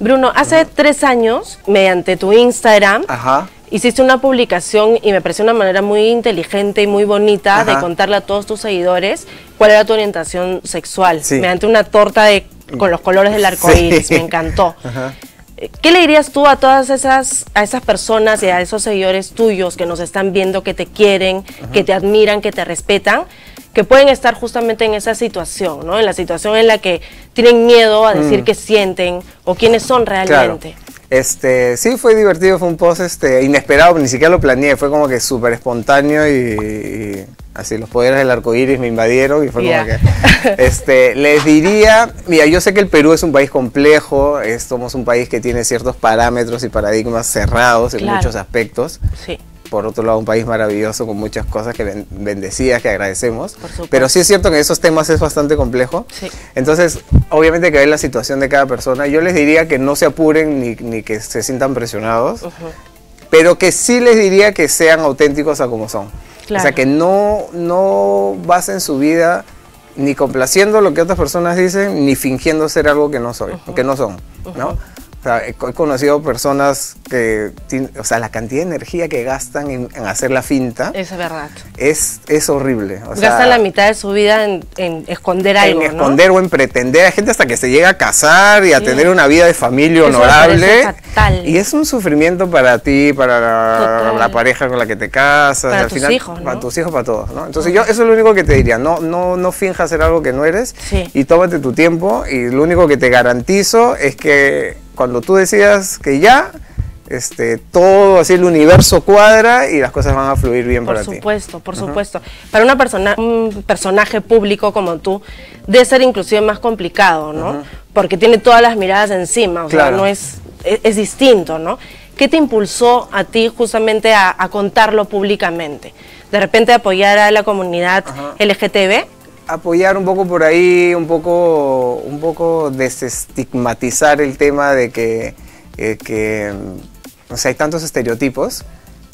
Bruno, hace 3 años, mediante tu Instagram, hiciste una publicación y me pareció una manera muy inteligente y muy bonita de contarle a todos tus seguidores cuál era tu orientación sexual, mediante una torta con los colores del arcoíris. Me encantó. ¿Qué le dirías tú a todas esas personas y a esos seguidores tuyos que nos están viendo, que te quieren, que te admiran, que te respetan, que pueden estar justamente en esa situación, ¿no? En la situación en la que tienen miedo a decir qué sienten o quiénes son realmente? Claro. Sí, fue divertido, fue un post inesperado, ni siquiera lo planeé, fue como que súper espontáneo y así los poderes del arcoíris me invadieron y fue como que... les diría, mira, yo sé que el Perú es un país complejo, somos un país que tiene ciertos parámetros y paradigmas cerrados en muchos aspectos. Sí. Por otro lado, un país maravilloso con muchas cosas que bendecidas, que agradecemos. Pero sí es cierto que esos temas es bastante complejo. Sí. Entonces, obviamente que hay la situación de cada persona. Yo les diría que no se apuren ni que se sientan presionados. Pero que sí les diría que sean auténticos a como son. Claro. O sea, que no basen su vida ni complaciendo lo que otras personas dicen, ni fingiendo ser algo que no soy, que no son, ¿no? O sea, he conocido personas que, o sea, la cantidad de energía que gastan en hacer la finta. Es verdad. Es horrible. O sea, gastan la mitad de su vida en esconder algo, ¿no? En esconder o en pretender. Hay gente hasta que se llega a casar y a tener una vida de familia honorable. Eso me parece fatal. Y es un sufrimiento para ti, para la pareja con la que te casas. Para tus hijos, ¿no? Para tus hijos, para todos, ¿no? Entonces yo, eso es lo único que te diría. No finjas ser algo que no eres. Sí. Y tómate tu tiempo. Y lo único que te garantizo es que... cuando tú decidas que ya, todo así el universo cuadra y las cosas van a fluir bien para ti. Por supuesto, por supuesto. Para una persona, un personaje público como tú, debe ser inclusive más complicado, ¿no? Porque tiene todas las miradas encima, o sea, no es distinto, ¿no? ¿Qué te impulsó a ti justamente a contarlo públicamente? ¿De repente apoyar a la comunidad LGTB? Apoyar un poco por ahí, un poco desestigmatizar el tema de que o sea, hay tantos estereotipos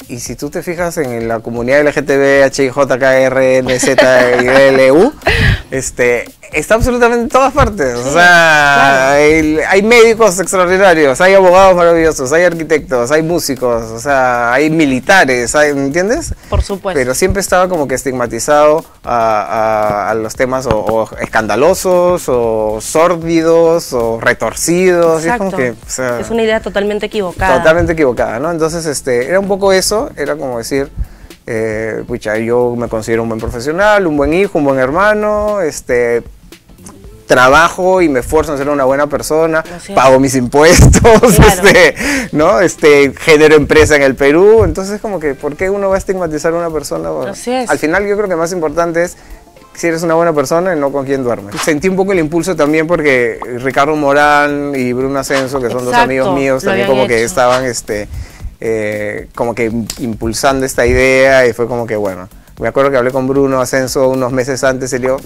y si tú te fijas en la comunidad LGTB, HIJKRNZILU, está absolutamente en todas partes. O sea, hay médicos extraordinarios, hay abogados maravillosos, hay arquitectos, hay músicos, o sea, hay militares, ¿me entiendes? Por supuesto. Pero siempre estaba como que estigmatizado a los temas o escandalosos, o sórdidos, o retorcidos. Exacto. Es como que, o sea, es una idea totalmente equivocada. Totalmente equivocada, ¿no? Entonces, era un poco eso, era como decir... pucha, yo me considero un buen profesional, un buen hijo, un buen hermano, trabajo y me esfuerzo en ser una buena persona, pago mis impuestos, ¿no? Genero empresa en el Perú, entonces como que ¿por qué uno va a estigmatizar a una persona? Bueno, al final yo creo que más importante es si eres una buena persona y no con quién duermes. Sentí un poco el impulso también porque Ricardo Morán y Bruno Ascenso, que son dos amigos míos, también como que estaban como que impulsando esta idea y fue como que bueno, me acuerdo que hablé con Bruno Ascenso unos meses antes y le digo,